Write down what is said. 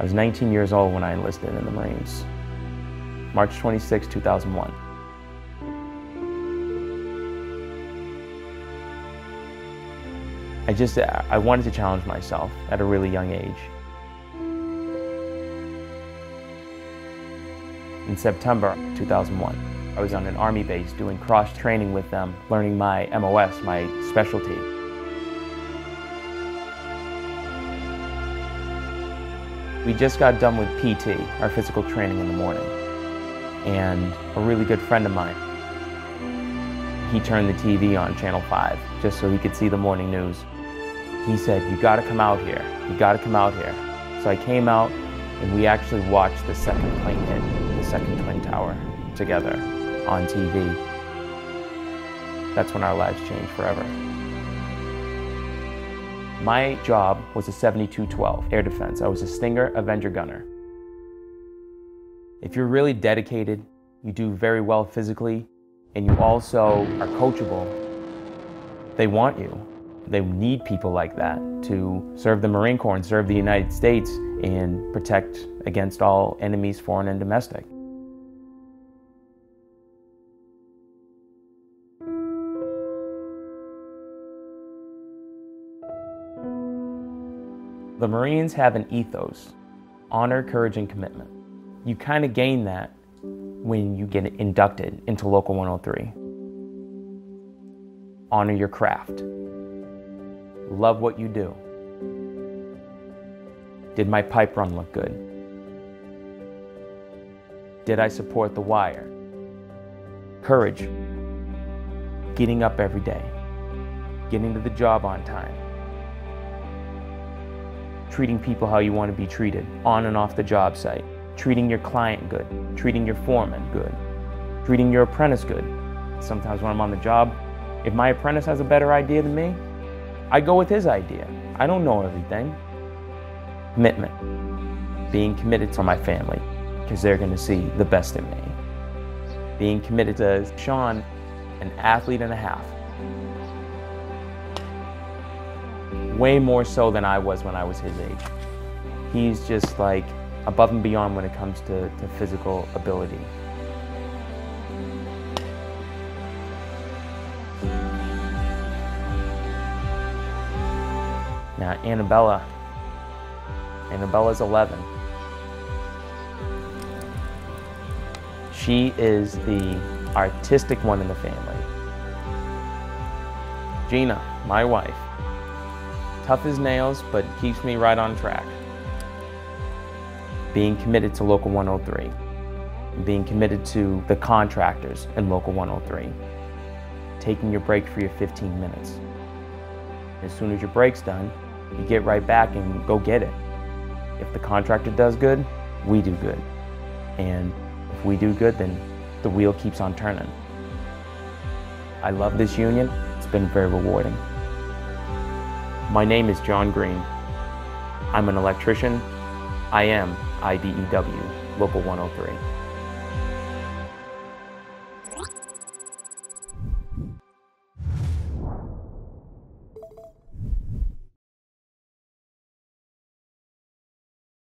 I was 19 years old when I enlisted in the Marines. March 26, 2001. I wanted to challenge myself at a really young age. In September 2001, I was on an Army base doing cross training with them, learning my MOS, my specialty. We just got done with PT, our physical training in the morning, and a really good friend of mine, he turned the TV on Channel 5 just so he could see the morning news. He said, "You gotta come out here, you gotta come out here." So I came out and we actually watched the second plane hit the second Twin Tower together on TV. That's when our lives changed forever. My job was a 72-12 air defense. I was a Stinger Avenger gunner. If you're really dedicated, you do very well physically, and you also are coachable, they want you. They need people like that to serve the Marine Corps and serve the United States and protect against all enemies, foreign and domestic. The Marines have an ethos: honor, courage, and commitment. You kind of gain that when you get inducted into Local 103. Honor your craft. Love what you do. Did my pipe run look good? Did I support the wire? Courage. Getting up every day. Getting to the job on time. Treating people how you want to be treated, on and off the job site. Treating your client good, treating your foreman good, treating your apprentice good. Sometimes when I'm on the job, if my apprentice has a better idea than me, I go with his idea. I don't know everything. Commitment. Being committed to my family, because they're going to see the best in me. Being committed to Sean, an athlete and a half. Way more so than I was when I was his age. He's just like above and beyond when it comes to physical ability. Now, Annabella. Annabella's 11. She is the artistic one in the family. Gina, my wife. Tough as nails, but keeps me right on track. Being committed to Local 103, and being committed to the contractors in Local 103, taking your break for your 15 minutes. As soon as your break's done, you get right back and go get it. If the contractor does good, we do good. And if we do good, then the wheel keeps on turning. I love this union. It's been very rewarding. My name is John Green. I'm an electrician. I am IBEW, Local 103.